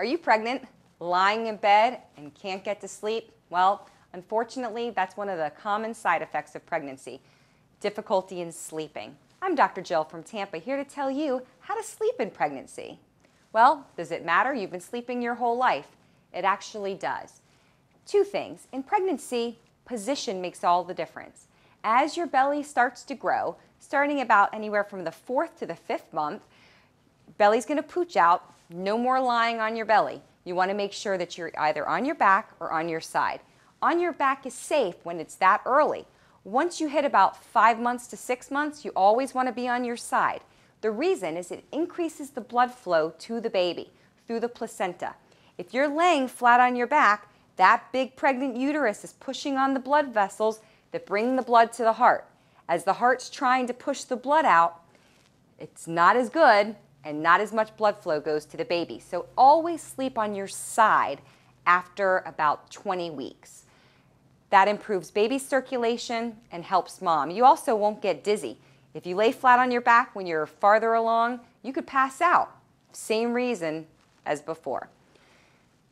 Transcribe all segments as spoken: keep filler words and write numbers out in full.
Are you pregnant, lying in bed, and can't get to sleep? Well, unfortunately, that's one of the common side effects of pregnancy, difficulty in sleeping. I'm Doctor Jill from Tampa, here to tell you how to sleep in pregnancy. Well, does it matter? You've been sleeping your whole life. It actually does. Two things. In pregnancy, position makes all the difference. As your belly starts to grow, starting about anywhere from the fourth to the fifth month, belly's going to pooch out. No more lying on your belly. You want to make sure that you're either on your back or on your side. On your back is safe when it's that early. Once you hit about five months to six months, you always want to be on your side. The reason is it increases the blood flow to the baby through the placenta. If you're laying flat on your back, that big pregnant uterus is pushing on the blood vessels that bring the blood to the heart. As the heart's trying to push the blood out, it's not as good and not as much blood flow goes to the baby. So always sleep on your side after about twenty weeks. That improves baby circulation and helps mom. You also won't get dizzy. If you lay flat on your back when you're farther along, you could pass out. Same reason as before.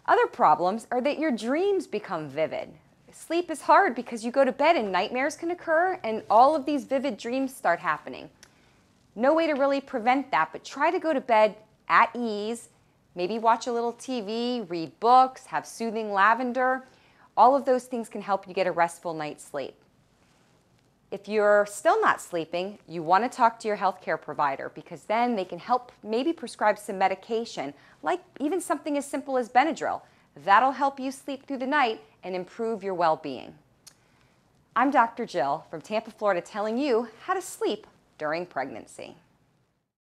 Other problems are that your dreams become vivid. Sleep is hard because you go to bed and nightmares can occur and all of these vivid dreams start happening. No way to really prevent that, but try to go to bed at ease. Maybe watch a little T V, read books, have soothing lavender. All of those things can help you get a restful night's sleep. If you're still not sleeping, you want to talk to your healthcare provider because then they can help maybe prescribe some medication, like even something as simple as Benadryl. That'll help you sleep through the night and improve your well-being. I'm Doctor Jill from Tampa, Florida, telling you how to sleep during pregnancy.